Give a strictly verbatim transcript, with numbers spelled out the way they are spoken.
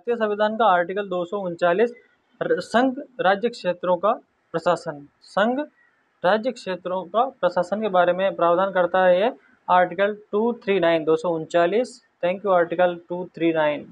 भारतीय संविधान का आर्टिकल दो सौ उनचालीस संघ राज्य क्षेत्रों का प्रशासन, संघ राज्य क्षेत्रों का प्रशासन के बारे में प्रावधान करता है ये आर्टिकल टू थ्री नाइन, दो सौ उनचालीस। Thank you, article two three nine.